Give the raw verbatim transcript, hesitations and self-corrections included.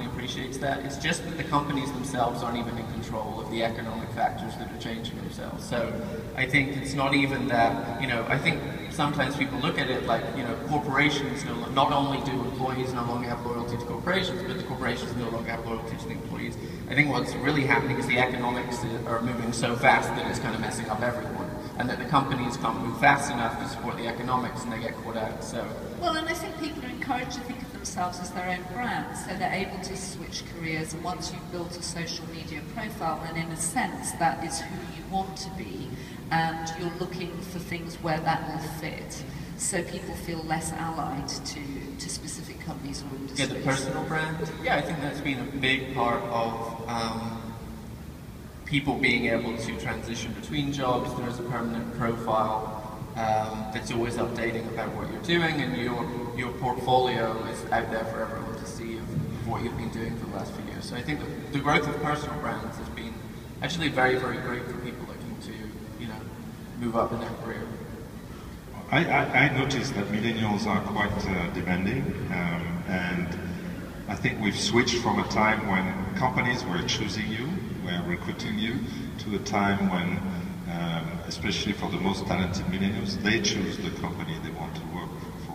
certainly appreciates that. It's just that the companies themselves aren't even in control of the economic factors that are changing themselves. So I think it's not even that, you know, I think sometimes people look at it like, you know, corporations, no, not only do employees no longer have loyalty to corporations, but the corporations no longer have loyalty to the employees. I think what's really happening is the economics are moving so fast that it's kind of messing up everyone, and that the companies can't move fast enough to support the economics and they get caught out. So. Well, and I think people are encouraged to think of themselves as their own brand, so they're able to switch careers, and once you've built a social media profile, then in a sense that is who you want to be, and you're looking for things where that will fit. So people feel less allied to, to specific companies or industries. Yeah, the personal brand. Yeah, I think that's been a big part of um, people being able to transition between jobs. There's a permanent profile um, that's always updating about what you're doing, and your, your portfolio is out there for everyone to see of, of what you've been doing for the last few years. So I think the growth of personal brands has been actually very, very great for people looking to, you know, move up in their career. I, I, I noticed that millennials are quite uh, demanding, um, and I think we've switched from a time when companies were choosing you, were recruiting you, to a time when, um, especially for the most talented millennials, they choose the company they want to work for.